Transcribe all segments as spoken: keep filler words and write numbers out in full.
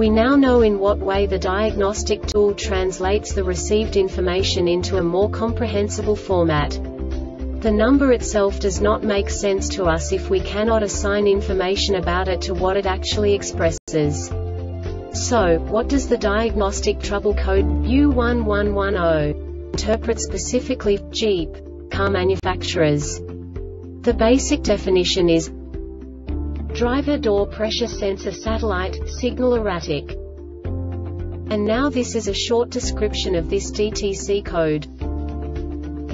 We now know in what way the diagnostic tool translates the received information into a more comprehensible format. The number itself does not make sense to us if we cannot assign information about it to what it actually expresses. So, what does the diagnostic trouble code U one one one zero interpret specifically for Jeep car manufacturers? The basic definition is driver door pressure sensor satellite, signal erratic. And now this is a short description of this D T C code.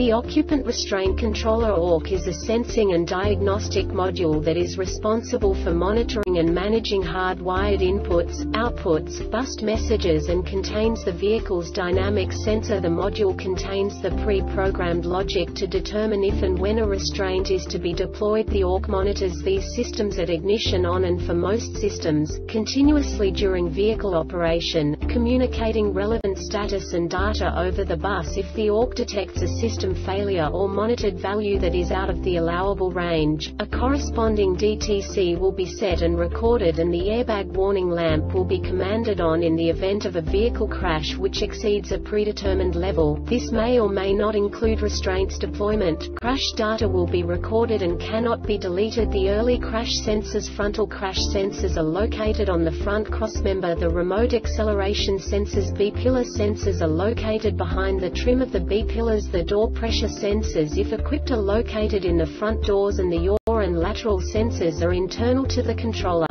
The occupant restraint controller O R C is a sensing and diagnostic module that is responsible for monitoring and managing hardwired inputs, outputs, bus messages, and contains the vehicle's dynamic sensor. The module contains the pre-programmed logic to determine if and when a restraint is to be deployed. The O R C monitors these systems at ignition on and for most systems, continuously during vehicle operation, communicating relevant status and data over the bus. If the O R C detects a system failure or monitored value that is out of the allowable range, a corresponding D T C will be set and recorded, and the airbag warning lamp will be commanded on in the event of a vehicle crash which exceeds a predetermined level. This may or may not include restraints deployment. Crash data will be recorded and cannot be deleted. The early crash sensors. Frontal crash sensors are located on the front crossmember. The remote acceleration sensors. B-pillar sensors are located behind the trim of the B-pillars. The door pressure sensors, if equipped, are located in the front doors, and the yaw and lateral sensors are internal to the controller.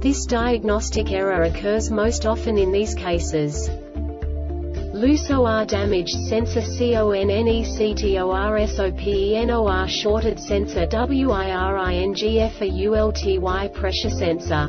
This diagnostic error occurs most often in these cases. Loose O R damaged sensor CONNECTOR SOPENOR shorted sensor WIRINGF U L T Y pressure sensor.